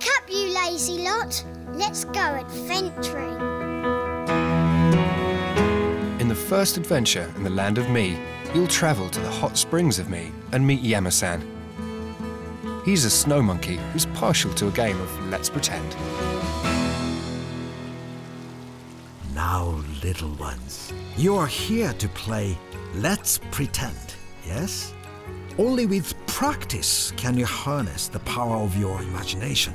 Wake up, you lazy lot. Let's go adventuring. In the first adventure in the Land of Me, you'll travel to the Hot Springs of Me and meet Yama-san. He's a snow monkey who's partial to a game of Let's Pretend. Now, little ones, you're here to play Let's Pretend, yes? Only with practice can you harness the power of your imagination.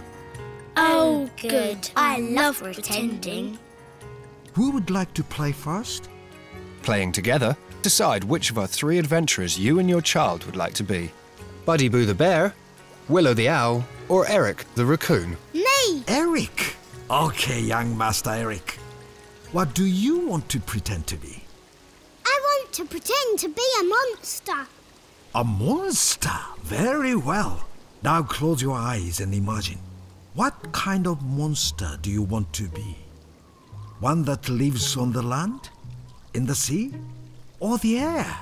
Oh, good. I love pretending. Who would like to play first? Playing together, decide which of our three adventurers you and your child would like to be. Buddy Boo the Bear, Willow the Owl, or Eric the Raccoon. Me! Eric! OK, young Master Eric. What do you want to pretend to be? I want to pretend to be a monster. A monster? Very well. Now close your eyes and imagine. What kind of monster do you want to be? One that lives on the land, in the sea, or the air?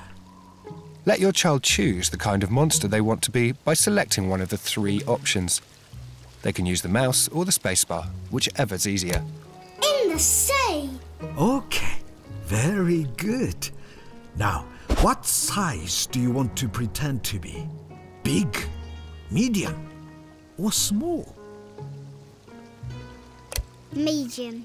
Let your child choose the kind of monster they want to be by selecting one of the three options. They can use the mouse or the spacebar, whichever's easier. In the sea! OK, very good. Now, what size do you want to pretend to be? Big, medium, or small? Medium.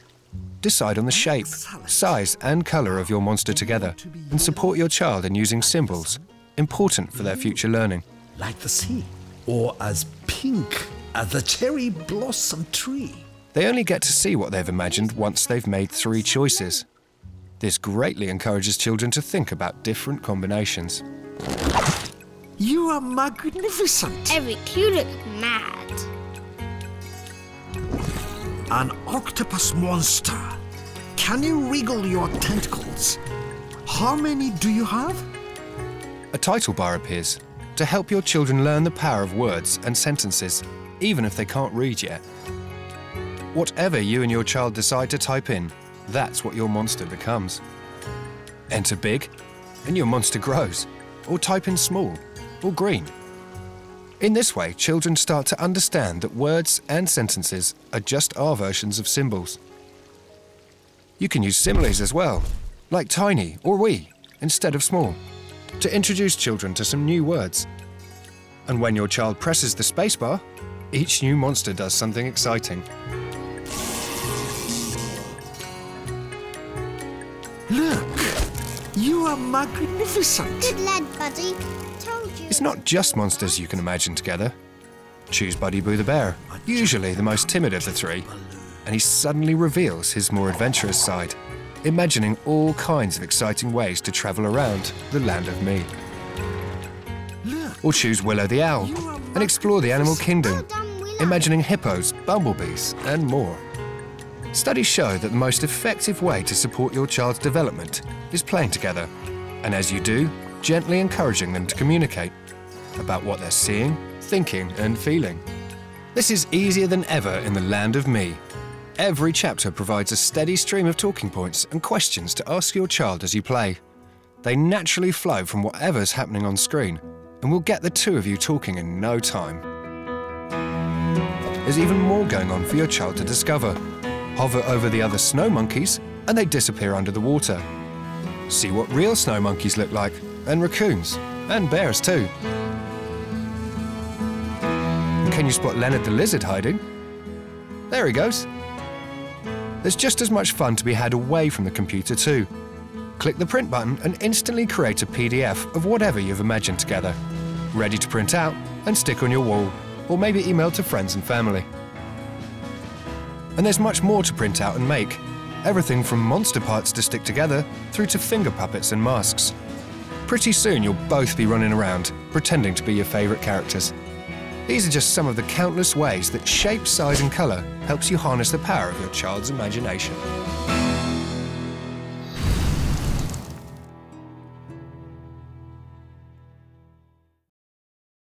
Decide on the shape, size and colour of your monster together and support your child in using symbols important for their future learning. Like the sea, or as pink as the cherry blossom tree. They only get to see what they've imagined once they've made three choices. This greatly encourages children to think about different combinations. You are magnificent! Eric, you look mad. An octopus monster. Can you wriggle your tentacles? How many do you have? A title bar appears to help your children learn the power of words and sentences, even if they can't read yet. Whatever you and your child decide to type in, that's what your monster becomes. Enter big, and your monster grows, or type in small, or green. In this way, children start to understand that words and sentences are just our versions of symbols. You can use similes as well, like tiny or wee instead of small, to introduce children to some new words. And when your child presses the spacebar, each new monster does something exciting. Look, you are magnificent. Good lad, Buddy. Told you. It's not just monsters you can imagine together. Choose Buddy Boo the Bear, usually the most timid of the three, and he suddenly reveals his more adventurous side, imagining all kinds of exciting ways to travel around the Land of Me. Or choose Willow the Owl and explore the animal kingdom, imagining hippos, bumblebees, and more. Studies show that the most effective way to support your child's development is playing together, and as you do, gently encouraging them to communicate about what they're seeing, thinking and feeling. This is easier than ever in the Land of Me. Every chapter provides a steady stream of talking points and questions to ask your child as you play. They naturally flow from whatever's happening on screen, and we'll get the two of you talking in no time. There's even more going on for your child to discover. Hover over the other snow monkeys and they disappear under the water. See what real snow monkeys look like, and raccoons, and bears too. And can you spot Leonard the lizard hiding? There he goes. There's just as much fun to be had away from the computer too. Click the print button and instantly create a PDF of whatever you've imagined together, ready to print out and stick on your wall, or maybe email to friends and family. And there's much more to print out and make. Everything from monster parts to stick together, through to finger puppets and masks. Pretty soon you'll both be running around, pretending to be your favourite characters. These are just some of the countless ways that shape, size and colour helps you harness the power of your child's imagination.